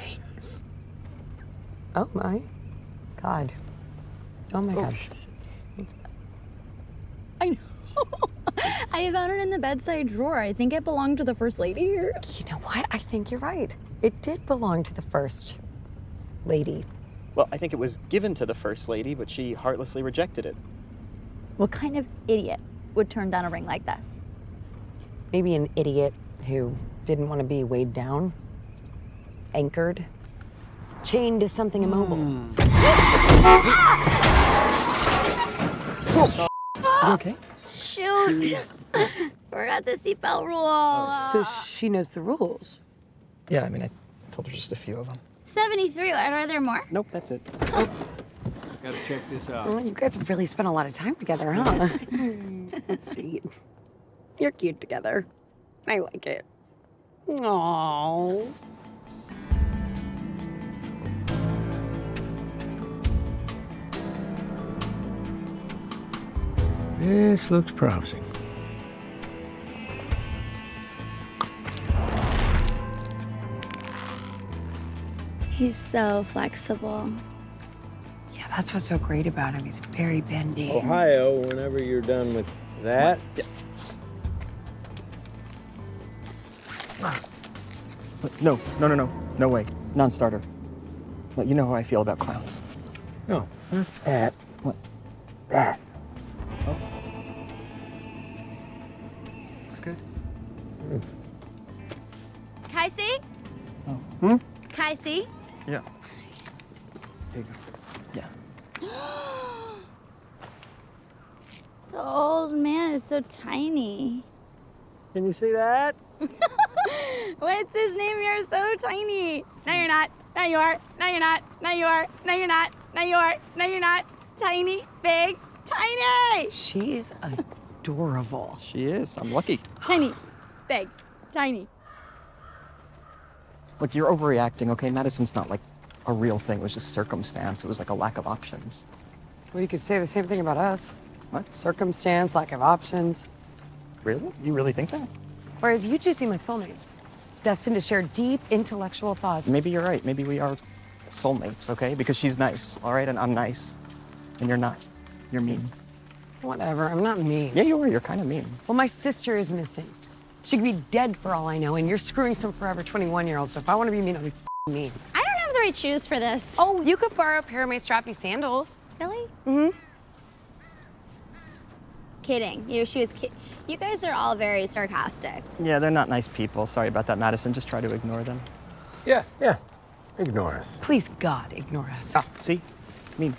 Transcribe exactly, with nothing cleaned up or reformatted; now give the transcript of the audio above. rings. Oh my God. Oh my oh. gosh. I know. I found it in the bedside drawer. I think it belonged to the first lady here. You know what? I think you're right. It did belong to the first lady. Well, I think it was given to the first lady, but she heartlessly rejected it. What kind of idiot would turn down a ring like this? Maybe an idiot who didn't want to be weighed down, anchored, chained to something immobile. Mm. Oh, you okay? Shoot. Forgot the seatbelt rule. Oh, so she knows the rules. Yeah, I mean, I told her just a few of them. seventy-three, are there more? Nope, that's it. Oh. Gotta check this out. Well, you guys have really spent a lot of time together, huh? That's sweet. You're cute together. I like it. Aww. This looks promising. He's so flexible. Yeah, that's what's so great about him. He's very bendy. Ohio, whenever you're done with that. Yeah. No, no, no, no. No way. Non-starter. Well, you know how I feel about clowns. No, not that. What? That. Oh. Looks good. Mm. Kaisi? Oh. Hmm? Kaisi? Yeah. There you go. Yeah. The old man is so tiny. Can you see that? What's his name? You're so tiny. No, you're not. No, you are. No, you're not. No, you are. No, you're not. No, you are. No, you're not. Tiny, big, tiny. She is adorable. She is. I'm lucky. Tiny, big, tiny. Look, you're overreacting, okay? Madison's not like a real thing. It was just circumstance. It was like a lack of options. Well, you could say the same thing about us. What? Circumstance, lack of options. Really? You really think that? Whereas you two seem like soulmates, destined to share deep intellectual thoughts. Maybe you're right. Maybe we are soulmates, okay? Because she's nice, all right? And I'm nice. And you're not. You're mean. Whatever. I'm not mean. Yeah, you are. You're kind of mean. Well, my sister is missing. She could be dead for all I know, and you're screwing some forever twenty-one-year-old, so if I want to be mean, I'll be f***ing mean. I don't have the right shoes for this. Oh, you could borrow a pair of my strappy sandals. Really? Mm-hmm. Kidding. You, she was kidding. You guys are all very sarcastic. Yeah, they're not nice people. Sorry about that, Madison. Just try to ignore them. Yeah, yeah. Ignore us. Please, God, ignore us. Ah, see? Mean.